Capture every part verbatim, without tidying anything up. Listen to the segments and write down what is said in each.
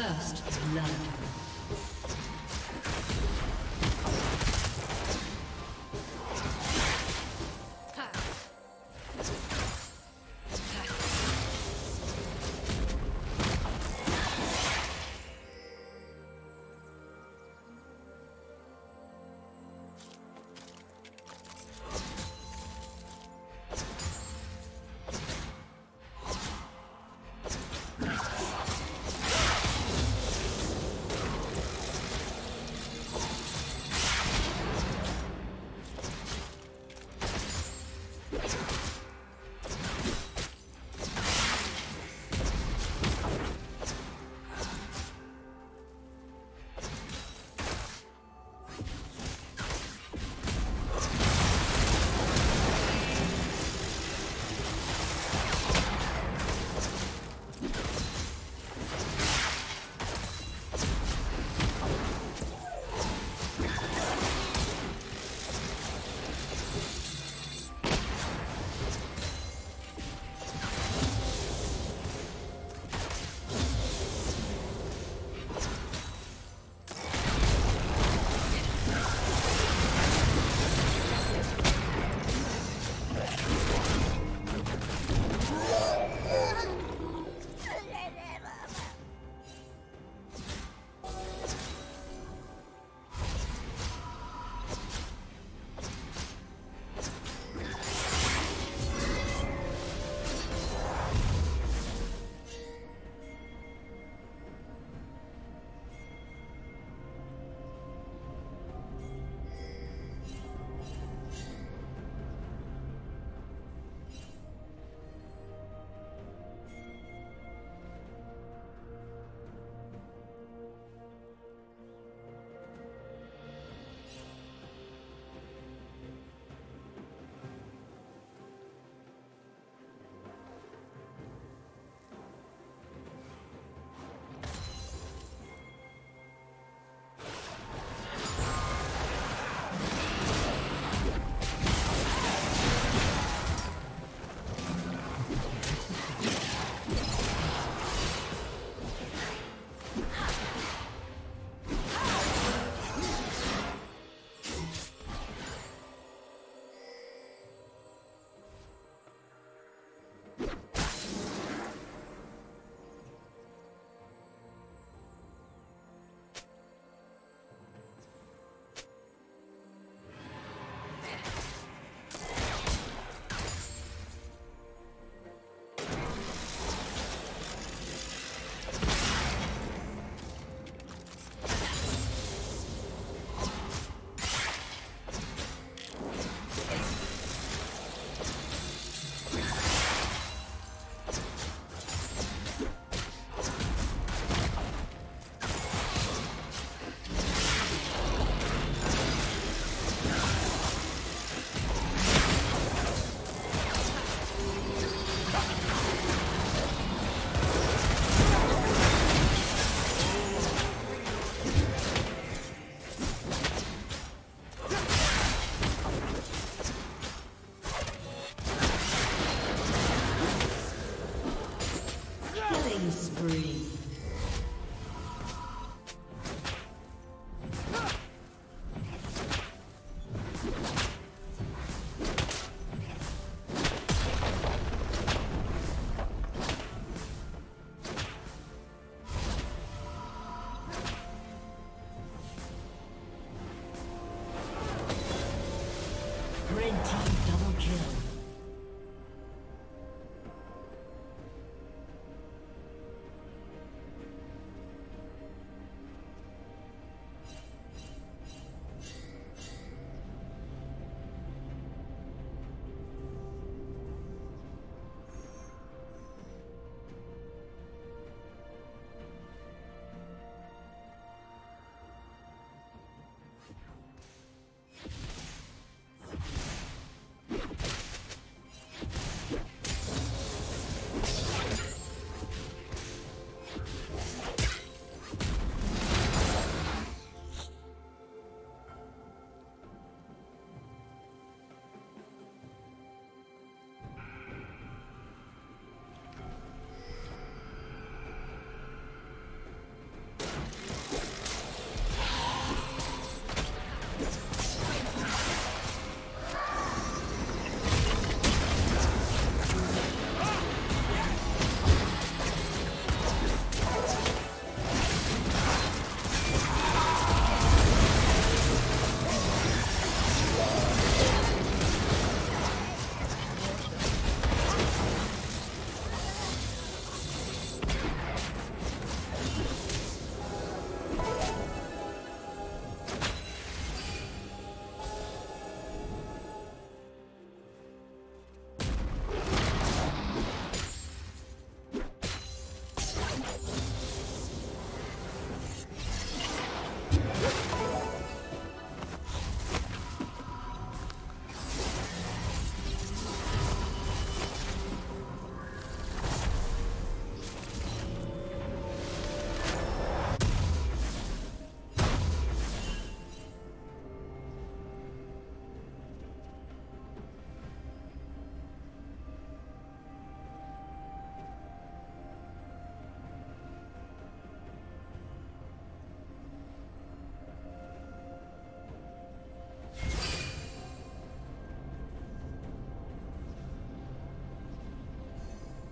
First blood.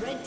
Red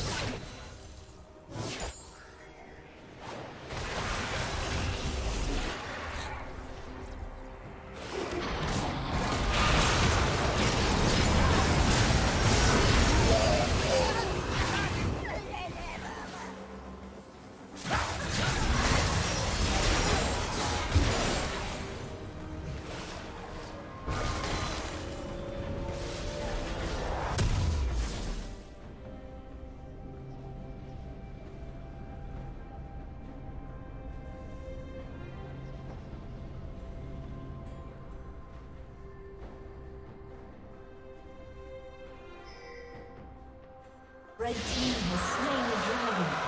Red team has slain the dragon.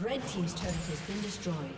Red Team's turret has been destroyed.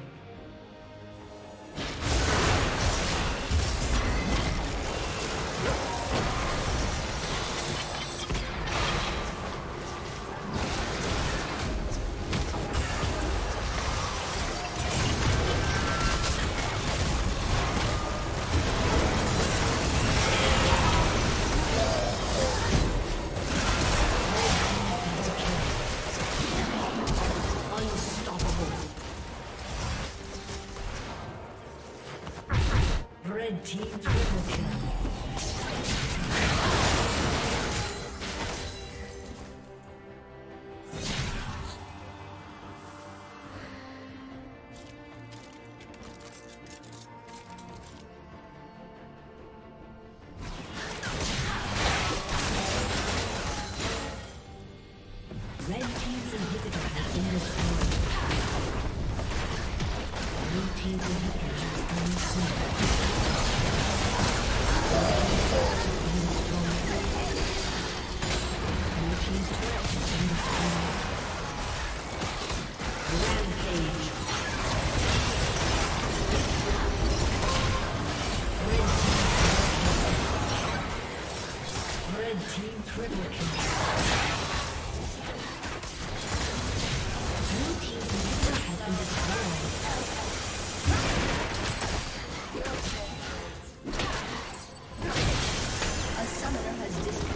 A has disconnected.